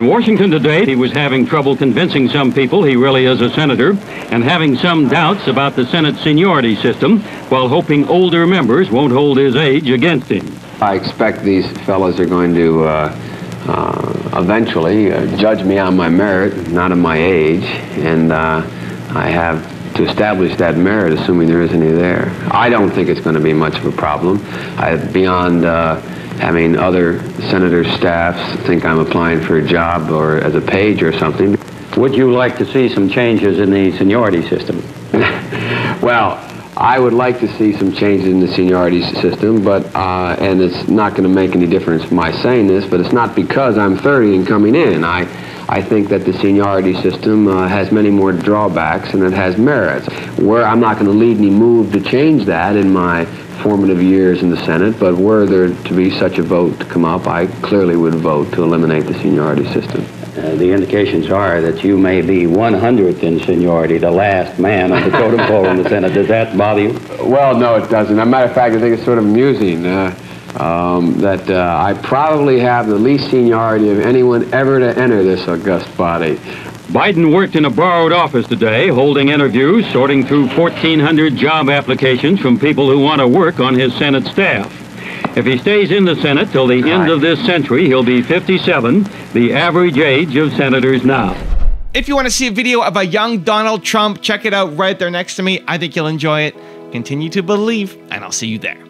In Washington today, he was having trouble convincing some people he really is a senator and having some doubts about the Senate seniority system while hoping older members won't hold his age against him. I expect these fellas are going to eventually judge me on my merit, not on my age, and I have to establish that merit, assuming there is any there. I don't think it's going to be much of a problem. Beyond having other senators' staffs think I'm applying for a job or as a page or something. Would you like to see some changes in the seniority system? Well, I would like to see some changes in the seniority system, but, and it's not going to make any difference my saying this, but it's not because I'm 30 and coming in. I think that the seniority system has many more drawbacks and it has merits. Where I'm not going to lead any move to change that in my formative years in the Senate, but were there to be such a vote to come up, I clearly would vote to eliminate the seniority system. The indications are that you may be 100th in seniority, the last man on the totem pole in the Senate. Does that bother you? Well, no, it doesn't. As a matter of fact, I think it's sort of amusing that I probably have the least seniority of anyone ever to enter this august body. Biden worked in a borrowed office today, holding interviews, sorting through 1,400 job applications from people who want to work on his Senate staff. If he stays in the Senate till the end of this century, he'll be 57, the average age of senators now. If you want to see a video of a young Donald Trump, check it out right there next to me. I think you'll enjoy it. Continue to believe, and I'll see you there.